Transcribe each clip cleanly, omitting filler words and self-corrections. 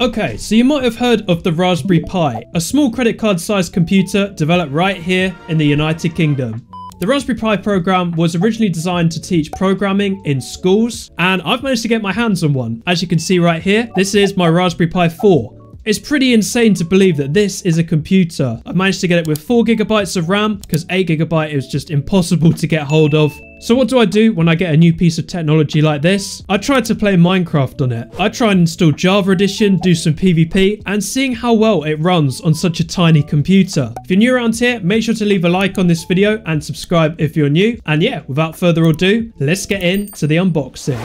Okay, so you might have heard of the Raspberry Pi, a small credit card-sized computer developed right here in the United Kingdom. The Raspberry Pi program was originally designed to teach programming in schools, and I've managed to get my hands on one. As you can see right here, this is my Raspberry Pi 4. It's pretty insane to believe that this is a computer. I managed to get it with 4 GB of RAM because 8 GB is just impossible to get hold of. So what do I do when I get a new piece of technology like this? I tried to play Minecraft on it. I tried and install Java Edition, do some PvP, and seeing how well it runs on such a tiny computer. If you're new around here, make sure to leave a like on this video and subscribe if you're new. And yeah, without further ado, let's get into the unboxing.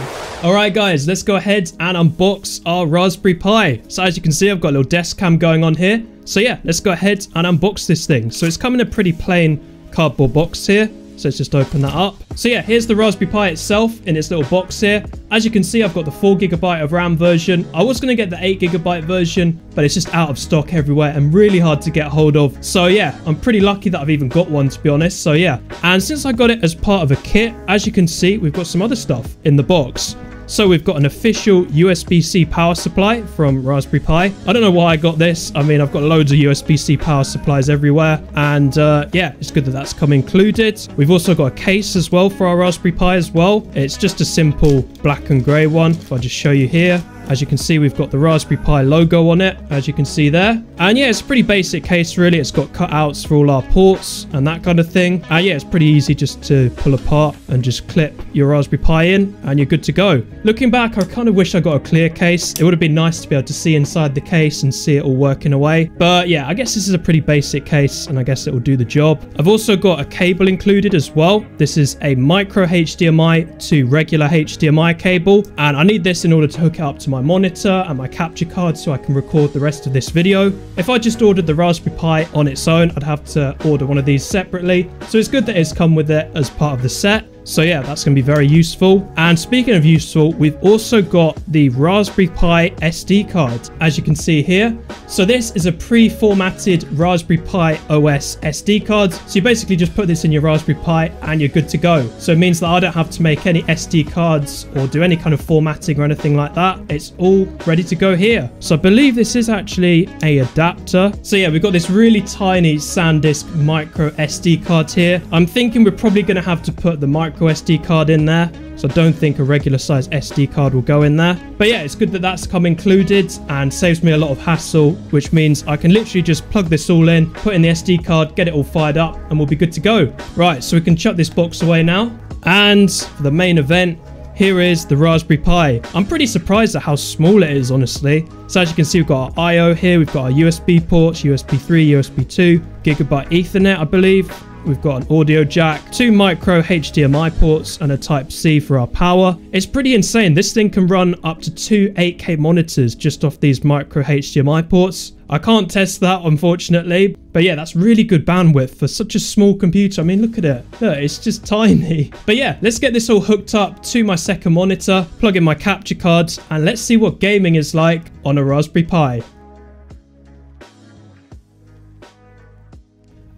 Alright guys, let's go ahead and unbox our Raspberry Pi. So as you can see, I've got a little desk cam going on here. So yeah, let's go ahead and unbox this thing. So it's come in a pretty plain cardboard box here. So let's just open that up. So yeah, here's the Raspberry Pi itself in its little box here. As you can see, I've got the 4 GB of RAM version. I was going to get the 8 GB version, but it's just out of stock everywhere and really hard to get hold of. So yeah, I'm pretty lucky that I've even got one, to be honest. So yeah, and since I got it as part of a kit, as you can see, we've got some other stuff in the box. So we've got an official USB-C power supply from Raspberry Pi. I don't know why I got this. I mean, I've got loads of USB-C power supplies everywhere. And yeah, it's good that that's come included. We've also got a case as well for our Raspberry Pi as well. It's just a simple black and grey one. If I just show you here. As you can see, we've got the Raspberry Pi logo on it, as you can see there. And yeah, it's a pretty basic case, really. It's got cutouts for all our ports and that kind of thing. And yeah, it's pretty easy just to pull apart and just clip your Raspberry Pi in and you're good to go. Looking back, I kind of wish I got a clear case. It would have been nice to be able to see inside the case and see it all working away. But yeah, I guess this is a pretty basic case and I guess it will do the job. I've also got a cable included as well. This is a micro HDMI to regular HDMI cable. And I need this in order to hook it up to my monitor and my capture card so I can record the rest of this video. If I just ordered the Raspberry Pi on its own, I'd have to order one of these separately. So it's good that it's come with it as part of the set. So yeah, that's going to be very useful. And speaking of useful, we've also got the Raspberry Pi SD card, as you can see here. So this is a pre-formatted Raspberry Pi OS SD card. So you basically just put this in your Raspberry Pi and you're good to go. So it means that I don't have to make any SD cards or do any kind of formatting or anything like that. It's all ready to go here. So I believe this is actually an adapter. So yeah, we've got this really tiny SanDisk micro SD card here. I'm thinking we're probably going to have to put the micro SD card in there. So I don't think a regular size SD card will go in there. But yeah, it's good that that's come included and saves me a lot of hassle, which means I can literally just plug this all in, put in the SD card, get it all fired up, and we'll be good to go. Right, so we can chuck this box away now. And for the main event, here is the Raspberry Pi. I'm pretty surprised at how small it is, honestly. So as you can see, we've got our I/O here. We've got our USB ports, USB 3, USB 2, Gigabit Ethernet, I believe. We've got an audio jack, 2 micro HDMI ports, and a Type C for our power. It's pretty insane. This thing can run up to 2 8K monitors just off these micro HDMI ports. I can't test that, unfortunately. But yeah, that's really good bandwidth for such a small computer. I mean, look at it. Look, it's just tiny. But yeah, let's get this all hooked up to my second monitor, plug in my capture cards, and let's see what gaming is like on a Raspberry Pi.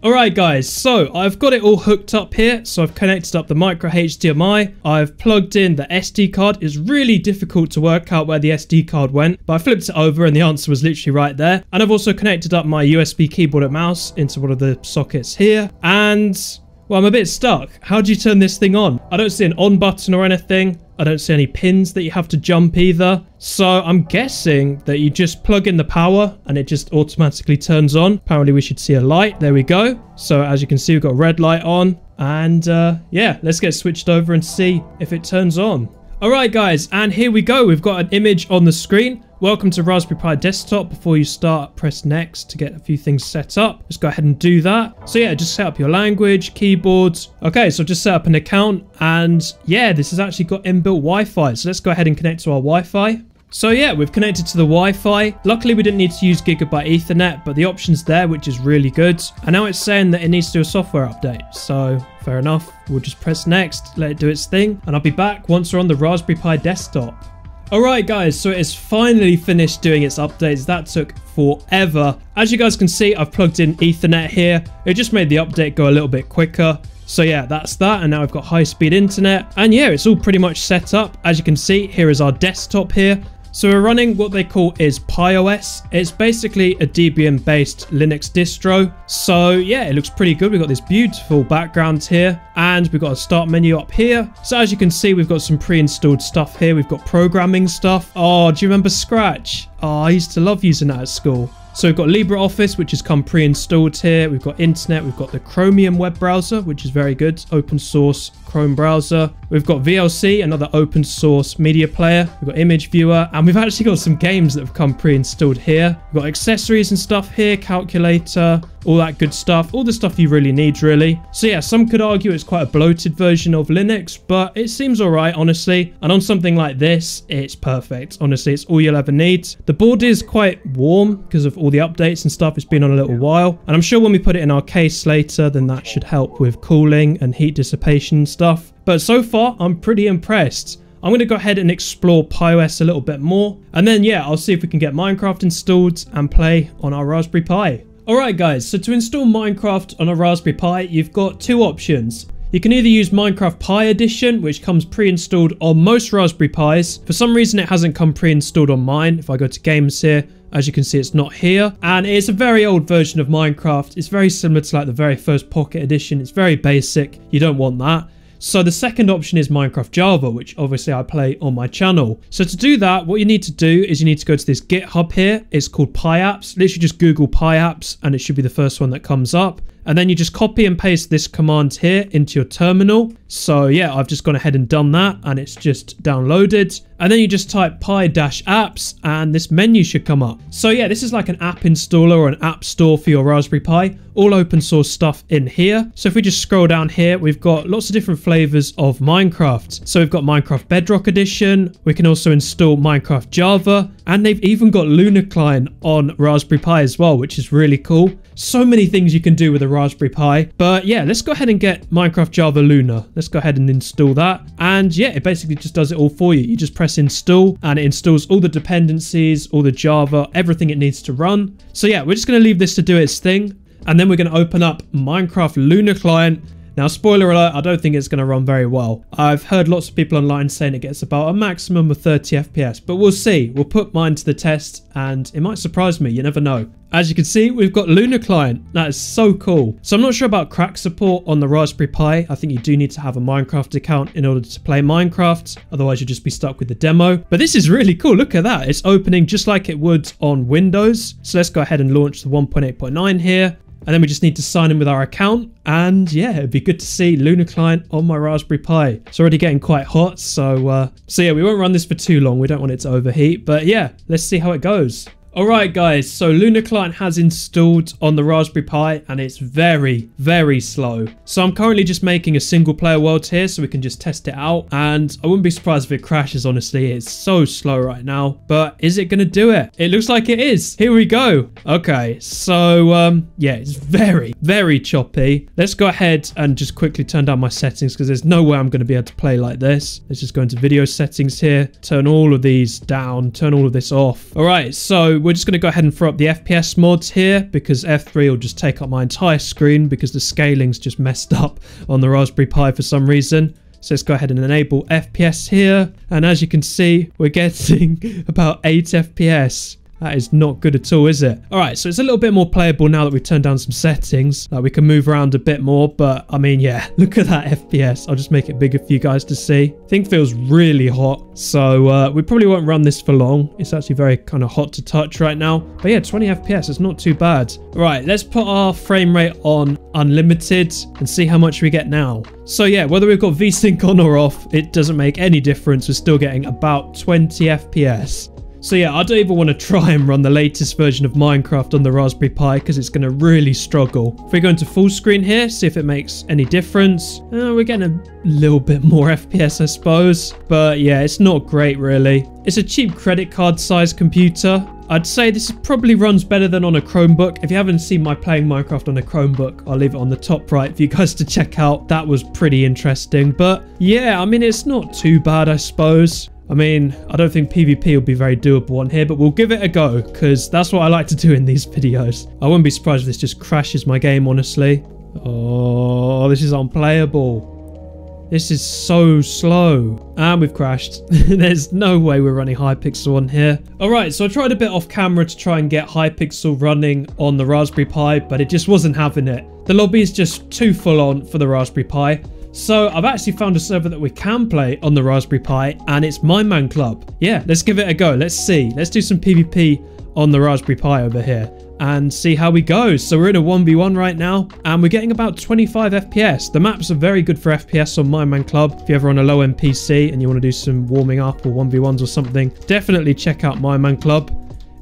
Alright guys, so I've got it all hooked up here. So I've connected up the micro HDMI. I've plugged in the SD card. It's really difficult to work out where the SD card went, but I flipped it over and the answer was literally right there. And I've also connected up my USB keyboard and mouse into one of the sockets here. And well, I'm a bit stuck. How do you turn this thing on? I don't see an on button or anything. I don't see any pins that you have to jump either. So I'm guessing that you just plug in the power and it just automatically turns on. Apparently we should see a light. There we go. So as you can see, we've got red light on. And yeah, let's get switched over and see if it turns on. All right, guys, and here we go. We've got an image on the screen. Welcome to Raspberry Pi Desktop. Before you start, press next to get a few things set up. Let's go ahead and do that. So yeah, just set up your language, keyboards. Okay, so I've just set up an account and yeah, this has actually got inbuilt Wi-Fi. So let's go ahead and connect to our Wi-Fi. So yeah, we've connected to the Wi-Fi. Luckily, we didn't need to use Gigabit Ethernet, but the option's there, which is really good. And now it's saying that it needs to do a software update. So fair enough. We'll just press next, let it do its thing. And I'll be back once we're on the Raspberry Pi Desktop. Alright guys, so it is finally finished doing its updates. That took forever. As you guys can see, I've plugged in Ethernet here. It just made the update go a little bit quicker. So yeah, that's that. And now I've got high-speed internet. And yeah, it's all pretty much set up. As you can see, here is our desktop here. So we're running what they call is PiOS. It's basically a Debian based Linux distro. So yeah, it looks pretty good. We've got this beautiful background here and we've got a start menu up here. So as you can see, we've got some pre-installed stuff here. We've got programming stuff. Oh, do you remember Scratch? Oh, I used to love using that at school. So we've got LibreOffice, which has come pre-installed here. We've got internet. We've got the Chromium web browser, which is very good. Open source Chrome browser. We've got VLC, another open source media player. We've got image viewer, and we've actually got some games that have come pre-installed here. We've got accessories and stuff here, calculator, all that good stuff, all the stuff you really need, really. So yeah, some could argue it's quite a bloated version of Linux, but it seems all right, honestly. And on something like this, it's perfect. Honestly, it's all you'll ever need. The board is quite warm because of all the updates and stuff. It's been on a little while, and I'm sure when we put it in our case later, then that should help with cooling and heat dissipation and stuff. But so far, I'm pretty impressed. I'm going to go ahead and explore PiOS a little bit more, and then yeah, I'll see if we can get Minecraft installed and play on our Raspberry Pi. Alright guys, so to install Minecraft on a Raspberry Pi, you've got two options. You can either use Minecraft Pi Edition, which comes pre-installed on most Raspberry Pis. For some reason, it hasn't come pre-installed on mine. If I go to games here, as you can see, it's not here. And it's a very old version of Minecraft. It's very similar to like the very first Pocket Edition. It's very basic. You don't want that. So the second option is Minecraft Java, which obviously I play on my channel. So to do that, what you need to do is you need to go to this GitHub here. It's called Pi Apps. Literally just Google Pi Apps and it should be the first one that comes up. And then you just copy and paste this command here into your terminal. So yeah, I've just gone ahead and done that and it's just downloaded. And then you just type pi-apps and this menu should come up. So yeah, this is like an app installer or an app store for your Raspberry Pi. All open source stuff in here. So if we just scroll down here, we've got lots of different flavors of Minecraft. So we've got Minecraft Bedrock Edition. We can also install Minecraft Java. And they've even got Lunar Client on Raspberry Pi as well, which is really cool. So many things you can do with a Raspberry Pi. But yeah, let's go ahead and get Minecraft Java Lunar. Let's go ahead and install that. And yeah, it basically just does it all for you. You just press install and it installs all the dependencies, all the Java, everything it needs to run. So yeah, we're just going to leave this to do its thing, and then we're going to open up Minecraft Lunar Client. Now, spoiler alert, I don't think it's going to run very well. I've heard lots of people online saying it gets about a maximum of 30 FPS, but we'll see. We'll put mine to the test and it might surprise me. You never know. As you can see, we've got Lunar Client. That is so cool. So I'm not sure about crack support on the Raspberry Pi. I think you do need to have a Minecraft account in order to play Minecraft. Otherwise, you'll just be stuck with the demo. But this is really cool. Look at that. It's opening just like it would on Windows. So let's go ahead and launch the 1.8.9 here. And then we just need to sign in with our account. And yeah, it'd be good to see Lunar Client on my Raspberry Pi. It's already getting quite hot. So yeah, we won't run this for too long. We don't want it to overheat. But yeah, let's see how it goes. Alright guys, so Lunar Client has installed on the Raspberry Pi and it's very, very slow. So I'm currently just making a single player world here so we can just test it out. And I wouldn't be surprised if it crashes, honestly. It's so slow right now. But is it going to do it? It looks like it is. Here we go. Okay, so yeah, it's very, very choppy. Let's go ahead and just quickly turn down my settings because there's no way I'm going to be able to play like this. Let's just go into video settings here. Turn all of these down. Turn all of this off. Alright, so we're just going to go ahead and throw up the FPS mods here because F3 will just take up my entire screen because the scaling's just messed up on the Raspberry Pi for some reason. So let's go ahead and enable FPS here. And as you can see, we're getting about 8 FPS. That is not good at all, is it? Alright, so it's a little bit more playable now that we've turned down some settings. Like we can move around a bit more, but I mean, yeah, look at that FPS. I'll just make it bigger for you guys to see. Thing feels really hot. So we probably won't run this for long. It's actually very kind of hot to touch right now. But yeah, 20 FPS, it's not too bad. Alright, let's put our frame rate on unlimited and see how much we get now. So yeah, whether we've got VSync on or off, it doesn't make any difference. We're still getting about 20 FPS. So yeah, I don't even want to try and run the latest version of Minecraft on the Raspberry Pi because it's going to really struggle. If we go into full screen here, see if it makes any difference. We're getting a little bit more FPS, I suppose. But yeah, it's not great really. It's a cheap credit card sized computer. I'd say this probably runs better than on a Chromebook. If you haven't seen my playing Minecraft on a Chromebook, I'll leave it on the top right for you guys to check out. That was pretty interesting. But yeah, I mean, it's not too bad, I suppose. I mean, I don't think PvP will be very doable on here, but we'll give it a go because that's what I like to do in these videos. I wouldn't be surprised if this just crashes my game, honestly. Oh, this is unplayable. This is so slow. And we've crashed. There's no way we're running Hypixel on here. All right, so I tried a bit off camera to try and get Hypixel running on the Raspberry Pi, but it just wasn't having it. The lobby is just too full on for the Raspberry Pi. So I've actually found a server that we can play on the Raspberry Pi, and it's My Man Club. Yeah, let's give it a go. Let's see. Let's do some PvP on the Raspberry Pi over here and see how we go. So we're in a 1v1 right now, and we're getting about 25 FPS. The maps are very good for FPS on My Man Club. If you're ever on a low-end PC and you want to do some warming up or 1v1s or something, definitely check out My Man Club.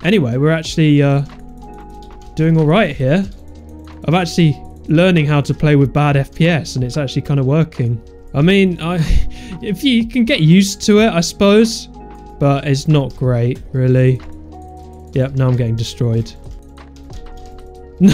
Anyway, we're actually doing all right here. I've actually learning how to play with bad FPS, and it's actually kind of working. I mean, if you can get used to it, I suppose, but it's not great, really. Yep, now I'm getting destroyed. No!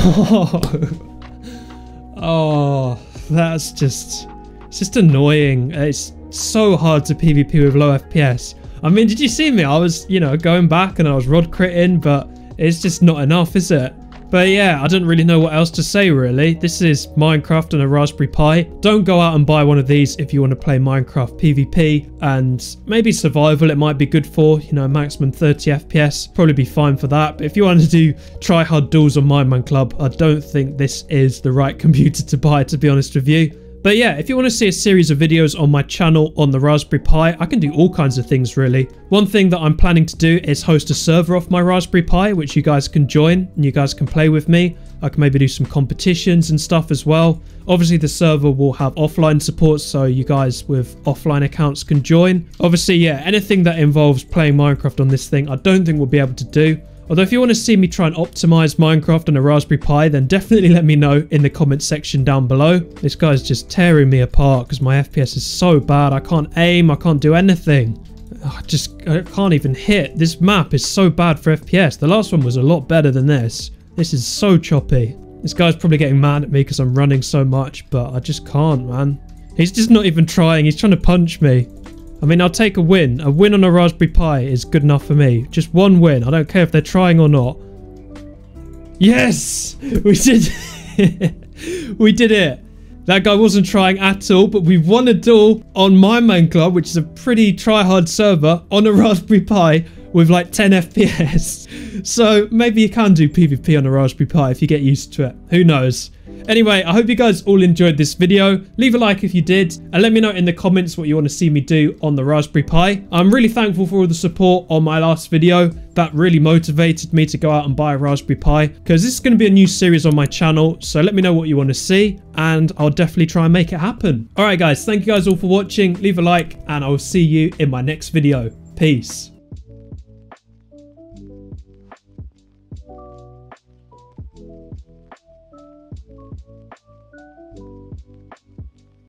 Oh, that's just... it's just annoying. It's so hard to PvP with low FPS. I mean, did you see me? I was, you know, going back and I was rod critting, but it's just not enough, is it? But yeah, I don't really know what else to say, really. This is Minecraft and a Raspberry Pi. Don't go out and buy one of these if you want to play Minecraft PvP, and maybe survival it might be good for, you know, maximum 30 FPS. Probably be fine for that. But if you want to do tryhard duels on My Man Club, I don't think this is the right computer to buy, to be honest with you. But yeah, if you want to see a series of videos on my channel on the Raspberry Pi, I can do all kinds of things, really. One thing that I'm planning to do is host a server off my Raspberry Pi, which you guys can join and you guys can play with me. I can maybe do some competitions and stuff as well. Obviously, the server will have offline support, so you guys with offline accounts can join. Obviously, yeah, anything that involves playing Minecraft on this thing, I don't think we'll be able to do. Although if you want to see me try and optimize Minecraft on a Raspberry Pi, then definitely let me know in the comments section down below. This guy's just tearing me apart because my FPS is so bad. I can't aim, I can't do anything. I can't even hit. This map is so bad for FPS. The last one was a lot better than this. This is so choppy. This guy's probably getting mad at me because I'm running so much, but I just can't, man. He's just not even trying. He's trying to punch me. I mean, I'll take a win. A win on a Raspberry Pi is good enough for me. Just one win. I don't care if they're trying or not. Yes! We did it. We did it. That guy wasn't trying at all, but we won a duel on My Man Club, which is a pretty try-hard server, on a Raspberry Pi with like 10 FPS. So maybe you can do PvP on a Raspberry Pi if you get used to it. Who knows? Anyway, I hope you guys all enjoyed this video. Leave a like if you did, and let me know in the comments what you want to see me do on the Raspberry Pi. I'm really thankful for all the support on my last video. That really motivated me to go out and buy a Raspberry Pi, because this is going to be a new series on my channel. So let me know what you want to see, and I'll definitely try and make it happen. All right, guys, thank you guys all for watching. Leave a like, and I will see you in my next video. Peace.